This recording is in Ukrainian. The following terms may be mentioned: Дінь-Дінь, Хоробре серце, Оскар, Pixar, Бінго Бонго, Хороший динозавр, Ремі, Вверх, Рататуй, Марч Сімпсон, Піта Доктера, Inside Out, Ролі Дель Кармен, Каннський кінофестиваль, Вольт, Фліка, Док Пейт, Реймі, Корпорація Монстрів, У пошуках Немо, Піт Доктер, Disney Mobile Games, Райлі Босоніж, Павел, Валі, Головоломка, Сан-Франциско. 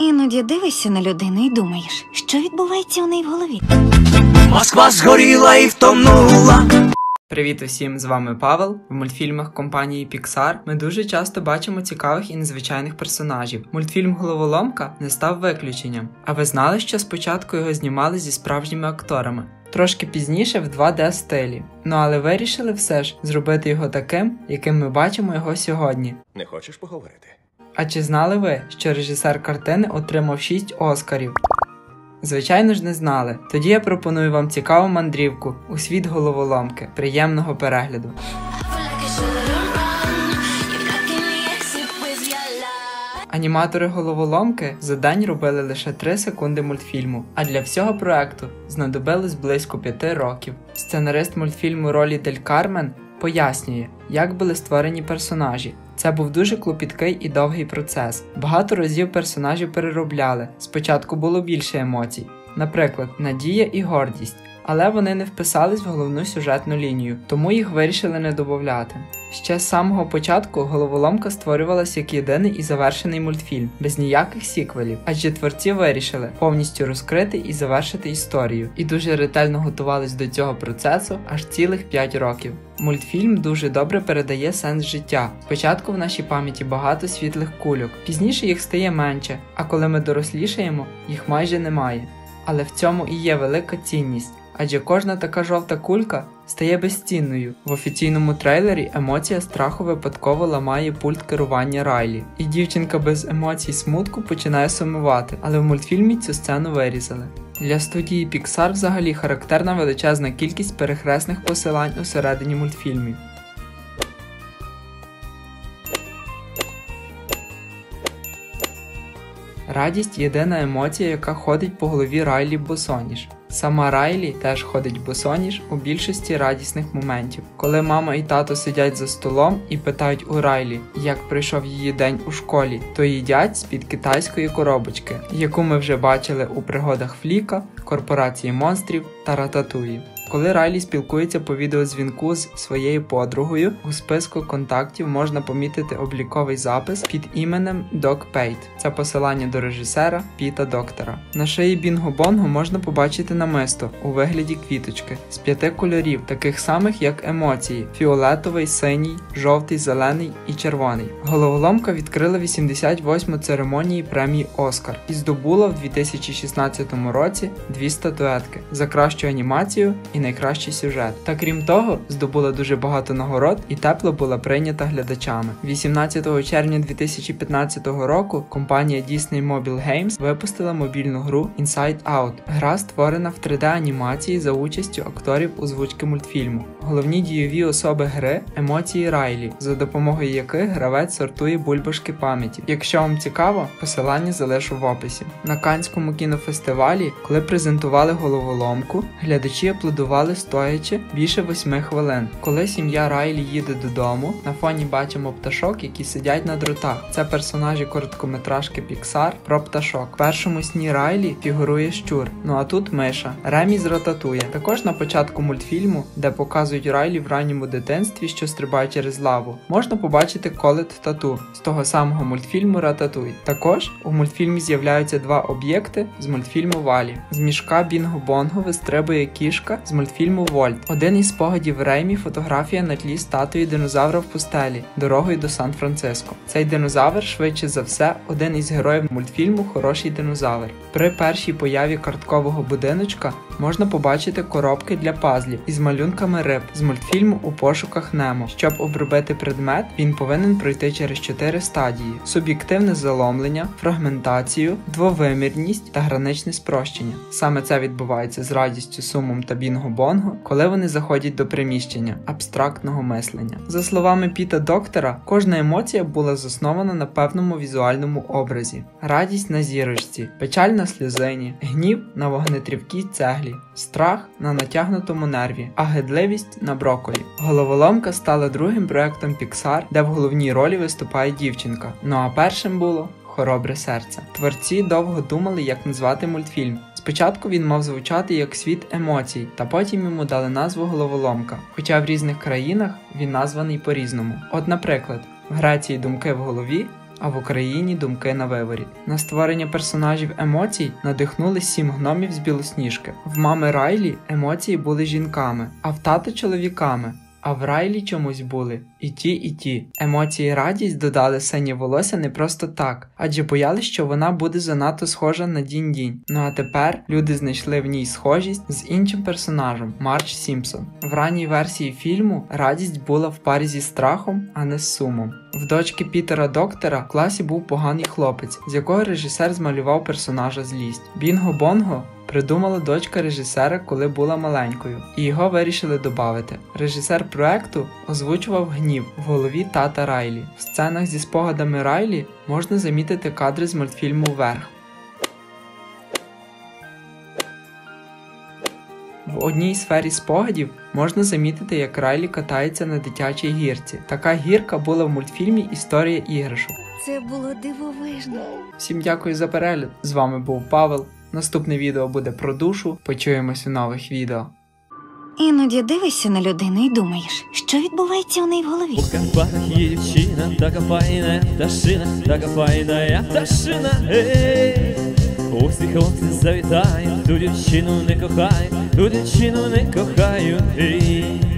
Іноді дивишся на людину і думаєш, що відбувається у неї в голові. Москва згоріла і втонула. Привіт усім, з вами Павел. В мультфільмах компанії Pixar ми дуже часто бачимо цікавих і незвичайних персонажів. Мультфільм «Головоломка» не став виключенням. А ви знали, що спочатку його знімали зі справжніми акторами? Трошки пізніше в 2D-стилі. Ну але вирішили все ж зробити його таким, яким ми бачимо його сьогодні. Не хочеш поговорити? А чи знали ви, що режисер картини отримав 6 Оскарів? Звичайно ж не знали. Тоді я пропоную вам цікаву мандрівку у світ головоломки. Приємного перегляду. Аніматори головоломки за день робили лише 3 секунди мультфільму, а для всього проекту знадобилось близько 5 років. Сценарист мультфільму Ролі Дель Кармен пояснює, як були створені персонажі. Це був дуже клопіткий і довгий процес. Багато разів персонажі переробляли. Спочатку було більше емоцій. Наприклад, надія і гордість. Але вони не вписались в головну сюжетну лінію, тому їх вирішили не додавати. Ще з самого початку головоломка створювалась як єдиний і завершений мультфільм, без ніяких сіквелів, адже творці вирішили повністю розкрити і завершити історію, і дуже ретельно готувались до цього процесу аж цілих 5 років. Мультфільм дуже добре передає сенс життя. Спочатку в нашій пам'яті багато світлих кульок, пізніше їх стає менше, а коли ми дорослішаємо, їх майже немає. Але в цьому і є велика цінність. Адже кожна така жовта кулька стає безцінною. В офіційному трейлері емоція страху випадково ламає пульт керування Райлі. І дівчинка без емоцій смутку починає сумувати, але в мультфільмі цю сцену вирізали. Для студії Pixar взагалі характерна величезна кількість перехресних посилань у середині мультфільмів. Радість – єдина емоція, яка ходить по голові Райлі Босоніж. Сама Райлі теж ходить босоніж у більшості радісних моментів. Коли мама і тато сидять за столом і питають у Райлі, як пройшов її день у школі, то їдять з-під китайської коробочки, яку ми вже бачили у пригодах Фліка, Корпорації Монстрів та Рататуї. Коли Райлі спілкується по відеозвінку з своєю подругою, у списку контактів можна помітити обліковий запис під іменем Док Пейт. Це посилання до режисера Піта Доктера. На шиї Бінго Бонго можна побачити намисто у вигляді квіточки з 5 кольорів, таких самих як емоції – фіолетовий, синій, жовтий, зелений і червоний. Головоломка відкрила 88-му церемонії премії «Оскар» і здобула в 2016 році 2 статуетки за кращу анімацію і найкращий сюжет. Та крім того, здобула дуже багато нагород і тепло була прийнята глядачами. 18 червня 2015 року компанія Disney Mobile Games випустила мобільну гру Inside Out. Гра створена в 3D-анімації за участю акторів озвучки мультфільму. Головні дійові особи гри – емоції Райлі, за допомогою яких гравець сортує бульбашки пам'яті. Якщо вам цікаво, посилання залишу в описі. На Каннському кінофестивалі, коли презентували головоломку, глядачі аплодували стоячи більше 8 хвилин. Коли сім'я Райлі їде додому, на фоні бачимо пташок, які сидять на дротах. Це персонажі короткометражки Pixar про пташок. В першому сні Райлі фігурує щур, ну а тут миша. Ремі з Рататуя. Також на початку мультфільму, де показують Райлі в ранньому дитинстві, що стрибає через лаву, можна побачити колет тату з того самого мультфільму Рататуй. Також у мультфільмі з'являються 2 об'єкти з мультфільму Валі. З мішка Бінго Бонго вистрибує кішка з мультфільму «Вольт». Один із спогадів Реймі – фотографія на тлі статуї динозавра в пустелі дорогою до Сан-Франциско. Цей динозавр, швидше за все, один із героїв мультфільму «Хороший динозавр». При першій появі карткового будиночка можна побачити коробки для пазлів із малюнками риб з мультфільму «У пошуках Немо». Щоб обробити предмет, він повинен пройти через 4 стадії – суб'єктивне заломлення, фрагментацію, двовимірність та граничне спрощення. Саме це відбувається з радістю, сумом та Бінго-Бонго, коли вони заходять до приміщення абстрактного мислення. За словами Піта Доктера, кожна емоція була заснована на певному візуальному образі. Радість на зірочці, печаль на сльозині, гнів на вогнетрівкій цеглі, страх на натягнутому нерві, а гидливість на броколі. Головоломка стала другим проектом Pixar, де в головній ролі виступає дівчинка. Ну а першим було «Хоробре серце». Творці довго думали, як назвати мультфільм. Спочатку він мав звучати як «Світ емоцій», та потім йому дали назву «Головоломка», хоча в різних країнах він названий по-різному. От, наприклад, в Греції думки в голові, а в Україні думки на вивері. На створення персонажів емоцій надихнули 7 гномів з Білосніжки. В мами Райлі емоції були жінками, а в тата чоловіками. А в Райлі чомусь були і ті, і ті. Емоції радість додали синє волосся не просто так, адже боялись, що вона буде занадто схожа на Дінь-Дінь. Ну а тепер люди знайшли в ній схожість з іншим персонажем – Марч Сімпсон. В ранній версії фільму радість була в парі зі страхом, а не з сумом. В дочки Пітера Доктера в класі був поганий хлопець, з якого режисер змалював персонажа злість. Бінго Бонго придумала дочка режисера, коли була маленькою, і його вирішили додати. Режисер проекту озвучував гнів в голові тата Райлі. В сценах зі спогадами Райлі можна замітити кадри з мультфільму «Вверх». В одній сфері спогадів можна замітити, як Райлі катається на дитячій гірці. Така гірка була в мультфільмі «Історія іграшок». Це було дивовижно. Всім дякую за перегляд. З вами був Павел. Наступне відео буде про душу. Почуємось у нових відео. Іноді дивишся на людину і думаєш, що відбувається у неї в голові. У Карпатах є дівчина, така файна пташина, така файна я пташина, ей. Усі хлопці завітають, ту дівчину не кохають, ей.